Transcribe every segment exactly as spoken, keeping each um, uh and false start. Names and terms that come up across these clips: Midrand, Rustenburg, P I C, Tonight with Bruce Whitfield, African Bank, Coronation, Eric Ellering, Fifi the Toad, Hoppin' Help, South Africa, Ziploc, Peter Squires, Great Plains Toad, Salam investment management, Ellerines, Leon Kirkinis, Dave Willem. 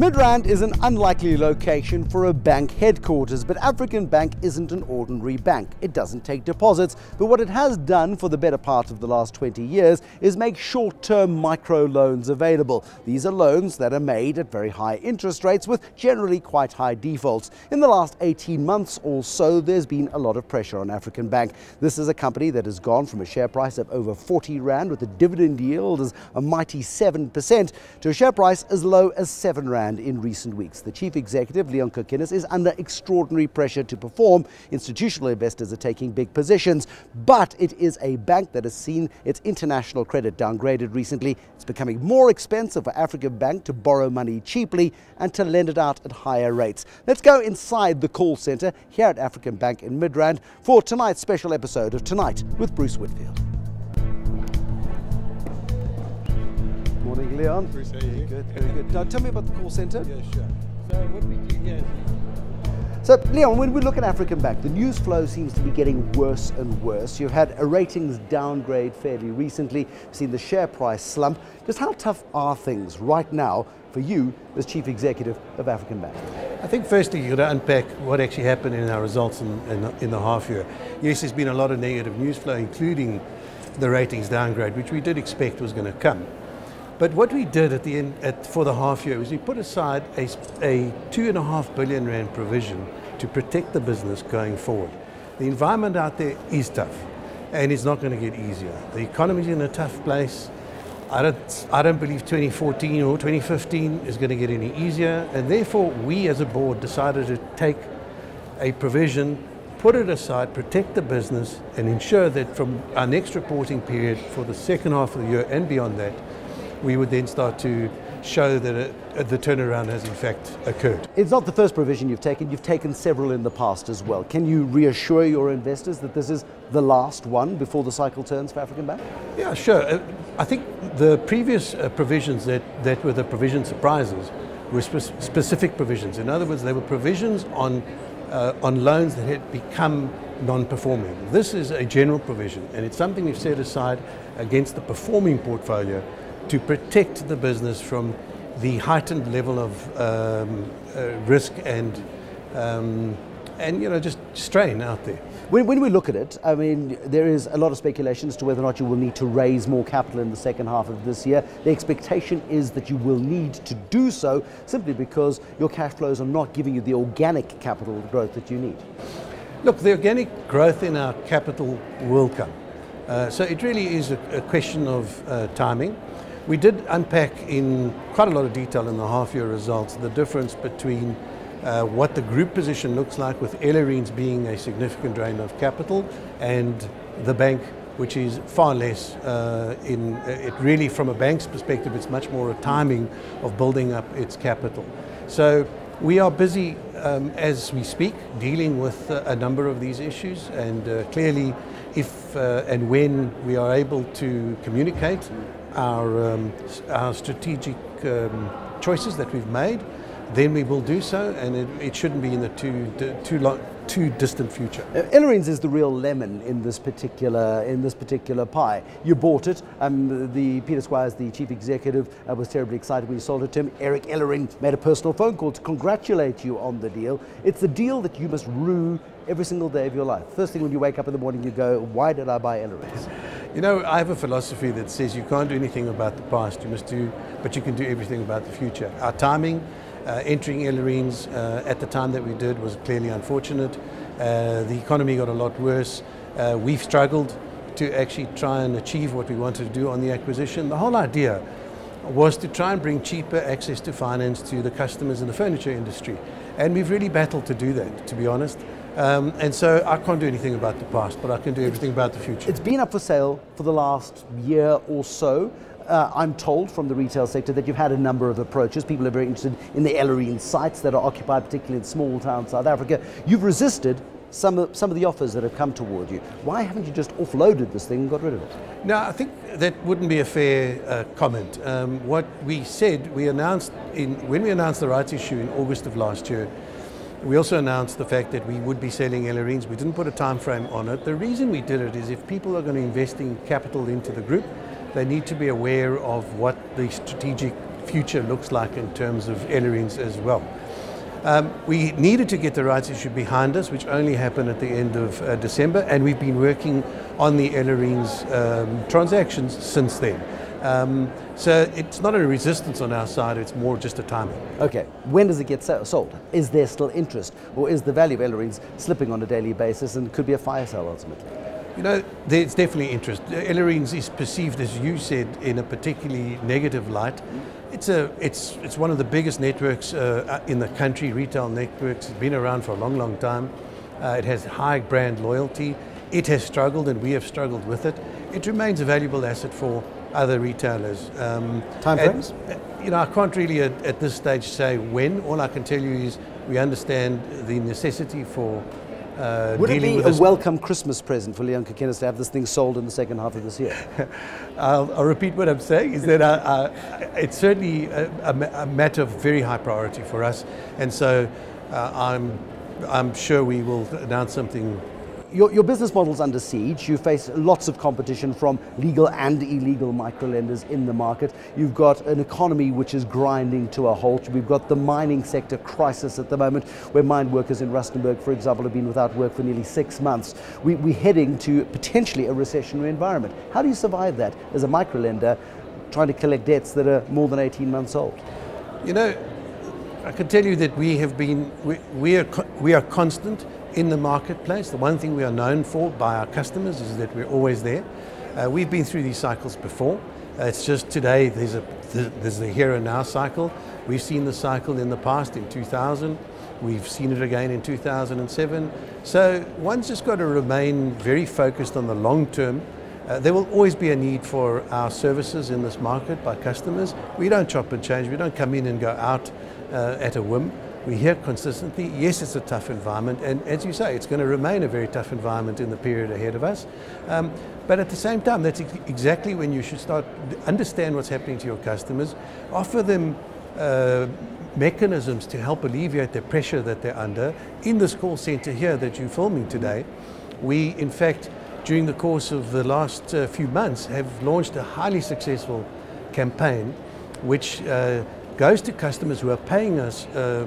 Midrand is an unlikely location for a bank headquarters, but African Bank isn't an ordinary bank. It doesn't take deposits, but what it has done for the better part of the last twenty years is make short-term micro-loans available. These are loans that are made at very high interest rates with generally quite high defaults. In the last eighteen months or so, there's been a lot of pressure on African Bank. This is a company that has gone from a share price of over forty rand with a dividend yield as a mighty seven percent to a share price as low as seven rand in recent weeks. The chief executive, Leon Kirkinis, is under extraordinary pressure to perform. Institutional investors are taking big positions, but it is a bank that has seen its international credit downgraded recently. It's becoming more expensive for African Bank to borrow money cheaply and to lend it out at higher rates. Let's go inside the call centre here at African Bank in Midrand for tonight's special episode of Tonight with Bruce Whitfield. Morning, Leon. Bruce, how are you? Good, very good. Now, tell me about the call centre. Yeah, sure. So, what we do here is... So, Leon, when we look at African Bank, the news flow seems to be getting worse and worse. You've had a ratings downgrade fairly recently. You've seen the share price slump. Just how tough are things right now for you as Chief Executive of African Bank? I think firstly, you've got to unpack what actually happened in our results in, in, in the half year. Yes, there's been a lot of negative news flow, including the ratings downgrade, which we did expect was going to come. But what we did at the end, at, for the half year, was we put aside a, a two and a half billion rand provision to protect the business going forward. The environment out there is tough, and it's not going to get easier. The economy's in a tough place. I don't, I don't believe twenty fourteen or twenty fifteen is going to get any easier, and therefore we as a board decided to take a provision, put it aside, protect the business, and ensure that from our next reporting period for the second half of the year and beyond that, we would then start to show that it, the turnaround has in fact occurred. It's not the first provision you've taken. You've taken several in the past as well. Can you reassure your investors that this is the last one before the cycle turns for African Bank? Yeah, sure. I think the previous provisions that, that were the provision surprises were spe- specific provisions. In other words, they were provisions on, uh, on loans that had become non-performing. This is a general provision, and it's something we've set aside against the performing portfolio to protect the business from the heightened level of um, uh, risk and um, and you know just strain out there. When, when we look at it, I mean, there is a lot of speculation as to whether or not you will need to raise more capital in the second half of this year. The expectation is that you will need to do so simply because your cash flows are not giving you the organic capital growth that you need. Look, the organic growth in our capital will come. Uh, so it really is a, a question of uh, timing. We did unpack in quite a lot of detail in the half-year results the difference between uh, what the group position looks like, with Ellerines being a significant drain of capital, and the bank, which is far less. Uh, in it really, from a bank's perspective, it's much more a timing of building up its capital. So we are busy um, as we speak dealing with uh, a number of these issues, and uh, clearly, if uh, and when we are able to communicate Our, um, our strategic um, choices that we've made, then we will do so, and it, it shouldn't be in the too too long, too distant future. Uh, Ellerines is the real lemon in this particular in this particular pie. You bought it. Um, the Peter Squires, the chief executive, uh, was terribly excited when you sold it to him. Eric Ellering made a personal phone call to congratulate you on the deal. It's the deal that you must rue every single day of your life. First thing when you wake up in the morning, you go, "Why did I buy Ellerines?" You know, I have a philosophy that says you can't do anything about the past, you must do, but you can do everything about the future. Our timing, uh, entering Ellerines uh, at the time that we did, was clearly unfortunate. Uh, the economy got a lot worse. Uh, we've struggled to actually try and achieve what we wanted to do on the acquisition. The whole idea was to try and bring cheaper access to finance to the customers in the furniture industry. And we've really battled to do that, to be honest. Um, and so I can't do anything about the past, but I can do everything about the future. It's been up for sale for the last year or so. Uh, I'm told from the retail sector that you've had a number of approaches. People are very interested in the Ellerine sites that are occupied, particularly in small town South Africa. You've resisted some of, some of the offers that have come toward you. Why haven't you just offloaded this thing and got rid of it? No, I think that wouldn't be a fair uh, comment. Um, what we said, we announced in, when we announced the rights issue in August of last year, we also announced the fact that we would be selling Ellerines. We didn't put a time frame on it. The reason we did it is if people are going to invest in capital into the group, they need to be aware of what the strategic future looks like in terms of Ellerines as well. Um, we needed to get the rights issue behind us, which only happened at the end of uh, December, and we've been working on the Ellerines um, transactions since then. Um, so it's not a resistance on our side, it's more just a timing. Okay, when does it get so sold? Is there still interest, or is the value of Ellerines slipping on a daily basis and could be a fire sale ultimately? You know, there's definitely interest. Ellerines is perceived, as you said, in a particularly negative light. It's, a, it's, it's one of the biggest networks uh, in the country, retail networks. It's been around for a long, long time. Uh, it has high brand loyalty. It has struggled and we have struggled with it. It remains a valuable asset for other retailers. Um, Time frames? You know, I can't really at, at this stage say when. All I can tell you is we understand the necessity for Uh, Would it be a welcome Christmas present for Leon Kirkinis to have this thing sold in the second half of this year? I'll, I'll repeat what I'm saying, is that I, I, it's certainly a, a, a matter of very high priority for us, and so uh, I'm, I'm sure we will announce something. Your, your business model's under siege. You face lots of competition from legal and illegal microlenders in the market. You've got an economy which is grinding to a halt. We've got the mining sector crisis at the moment, where mine workers in Rustenburg, for example, have been without work for nearly six months. We, we're heading to potentially a recessionary environment. How do you survive that as a microlender trying to collect debts that are more than eighteen months old? You know, I can tell you that we have been, we, we, are, we are constant in the marketplace. The one thing we are known for by our customers is that we're always there. Uh, we've been through these cycles before. Uh, it's just today there's a there's the here and now cycle. We've seen the cycle in the past in two thousand. We've seen it again in two thousand seven. So one's just got to remain very focused on the long term. Uh, there will always be a need for our services in this market by customers. We don't chop and change. We don't come in and go out uh, at a whim. We're here consistently. Yes, it's a tough environment, and as you say, it's going to remain a very tough environment in the period ahead of us. Um, but at the same time, that's ex exactly when you should start understand what's happening to your customers, offer them uh, mechanisms to help alleviate the pressure that they're under. In this call centre here that you're filming today, we, in fact, during the course of the last uh, few months, have launched a highly successful campaign, which Uh, goes to customers who are paying us uh,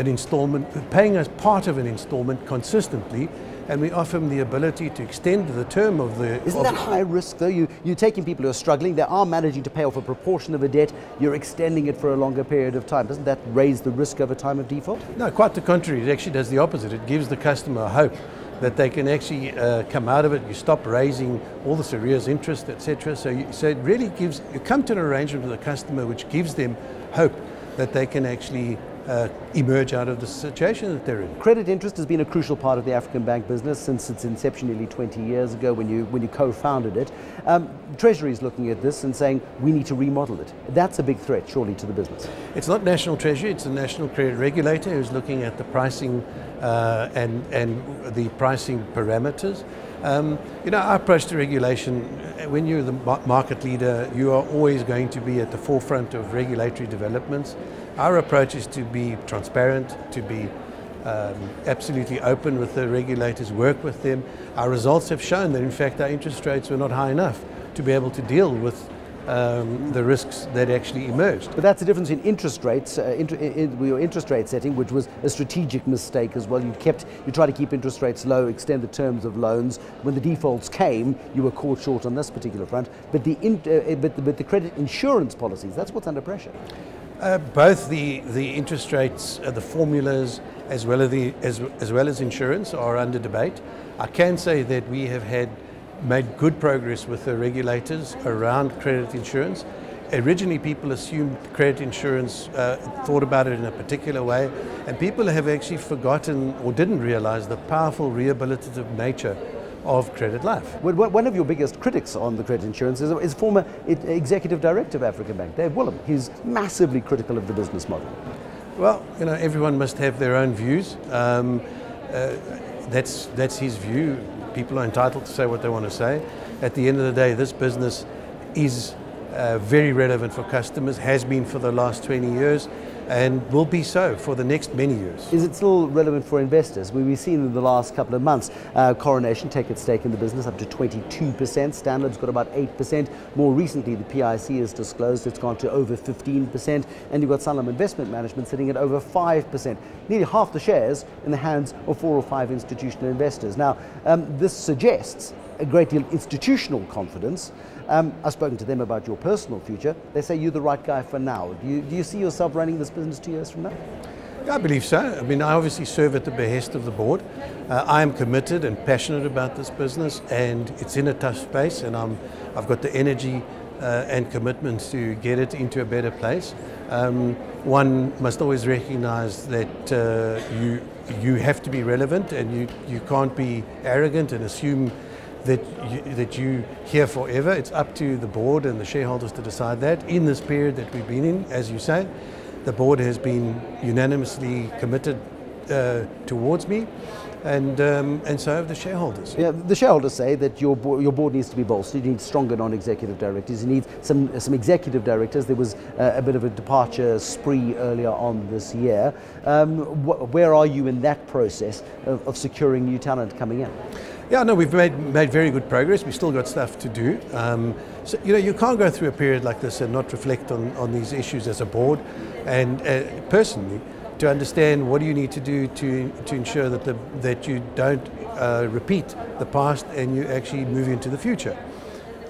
an installment, paying us part of an installment consistently, and we offer them the ability to extend the term of the... Isn't that high risk though? You, you're taking people who are struggling, they are managing to pay off a proportion of a debt, you're extending it for a longer period of time. Doesn't that raise the risk of a time of default? No, quite the contrary. It actually does the opposite. It gives the customer hope that they can actually uh, come out of it. You stop raising all the arrears interest, et cetera. So, you, so it really gives, you come to an arrangement with the customer which gives them hope that they can actually uh, emerge out of the situation that they're in. Credit interest has been a crucial part of the African Bank business since its inception nearly twenty years ago when you, when you co-founded it. Um, Treasury is looking at this and saying we need to remodel it. That's a big threat surely to the business. It's not National Treasury, it's the National Credit Regulator who's looking at the pricing uh, and, and the pricing parameters. Um, you know, our approach to regulation, when you're the market leader, you are always going to be at the forefront of regulatory developments. Our approach is to be transparent, to be um, absolutely open with the regulators, work with them. Our results have shown that, in fact, our interest rates were not high enough to be able to deal with Um, the risks that actually emerged. But that's the difference in interest rates, uh, inter in your interest rate setting, which was a strategic mistake as well. You kept, you try to keep interest rates low, extend the terms of loans. When the defaults came, you were caught short on this particular front. But the, in, uh, but the, but the credit insurance policies, that's what's under pressure. Uh, both the, the interest rates, uh, the formulas, as well as, the, as, as well as insurance are under debate. I can say that we have had made good progress with the regulators around credit insurance. Originally people assumed credit insurance, uh, thought about it in a particular way, and people have actually forgotten or didn't realize the powerful rehabilitative nature of credit life. Well, one of your biggest critics on the credit insurance is, is former executive director of African Bank, Dave Willem. He's massively critical of the business model. Well, you know, everyone must have their own views. Um, uh, that's, that's his view. People are entitled to say what they want to say. At the end of the day, this business is uh, very relevant for customers, has been for the last twenty years, and will be so for the next many years. Is it still relevant for investors? We've seen in the last couple of months, uh, Coronation take its stake in the business up to twenty-two percent, Stanlib's got about eight percent. More recently, the P I C has disclosed it's gone to over fifteen percent, and you've got Salam Investment Management sitting at over five percent, nearly half the shares in the hands of four or five institutional investors. Now, um, this suggests a great deal of institutional confidence. Um, I've spoken to them about your personal future. They say you're the right guy for now. Do you, do you see yourself running this business two years from now? I believe so. I mean, I obviously serve at the behest of the board. Uh, I am committed and passionate about this business, and it's in a tough space, and I'm, I've got the energy uh, and commitment to get it into a better place. Um, one must always recognize that uh, you, you have to be relevant, and you, you can't be arrogant and assume that you, that you here forever. It's up to the board and the shareholders to decide that. In this period that we've been in, as you say, the board has been unanimously committed uh, towards me, and um, and so have the shareholders. Yeah, the shareholders say that your board, your board needs to be bolstered. You need stronger non-executive directors. You need some some executive directors. There was uh, a bit of a departure spree earlier on this year. Um, wh where are you in that process of, of securing new talent coming in? Yeah, no, we've made, made very good progress. We've still got stuff to do. Um, so, you know, you can't go through a period like this and not reflect on, on these issues as a board and uh, personally, to understand what do you need to do to, to ensure that, the, that you don't uh, repeat the past and you actually move into the future.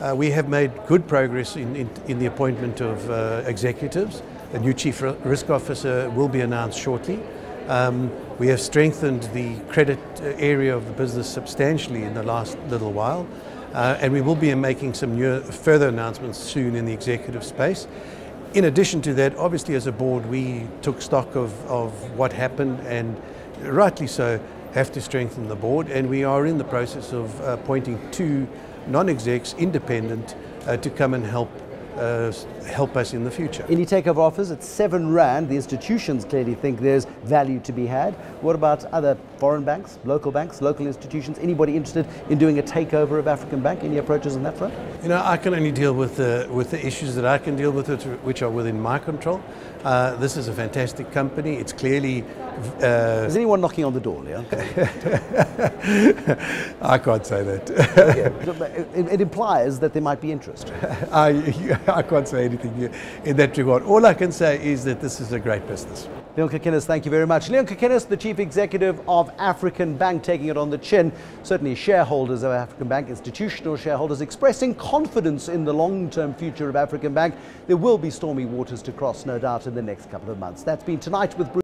Uh, we have made good progress in, in, in the appointment of uh, executives. A new chief risk officer will be announced shortly. Um, we have strengthened the credit area of the business substantially in the last little while, uh, and we will be making some new, further announcements soon in the executive space. In addition to that, obviously as a board we took stock of, of what happened, and rightly so have to strengthen the board, and we are in the process of uh, appointing two non-execs independent uh, to come and help Uh, help us in the future. Any takeover offers at seven rand? The institutions clearly think there's value to be had. What about other foreign banks, local banks, local institutions? Anybody interested in doing a takeover of African Bank? Any approaches on that front? You know, I can only deal with the with the issues that I can deal with, which are within my control. Uh, this is a fantastic company. It's clearly. Uh, is anyone knocking on the door, Leon? I can't say that. Okay. it, it implies that there might be interest. I. I can't say anything in that regard. All I can say is that this is a great business. Leon Kirkinis, thank you very much. Leon Kirkinis, the Chief Executive of African Bank, taking it on the chin. Certainly shareholders of African Bank, institutional shareholders, expressing confidence in the long-term future of African Bank. There will be stormy waters to cross, no doubt, in the next couple of months. That's been Tonight with Bruce.